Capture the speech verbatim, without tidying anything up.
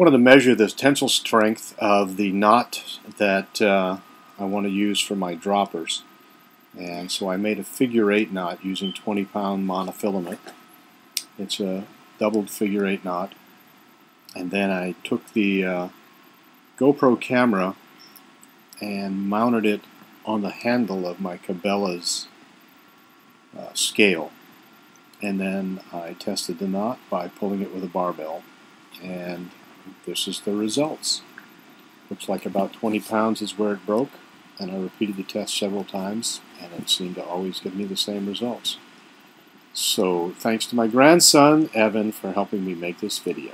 wanted to measure the tensile strength of the knot that uh, I want to use for my droppers. And so I made a figure eight knot using twenty pound monofilament. It's a doubled figure eight knot. And then I took the uh, GoPro camera and mounted it on the handle of my Cabela's uh, scale. And then I tested the knot by pulling it with a barbell. And this is the results. Looks like about twenty pounds is where it broke. And I repeated the test several times, and it seemed to always give me the same results. So thanks to my grandson, Evan, for helping me make this video.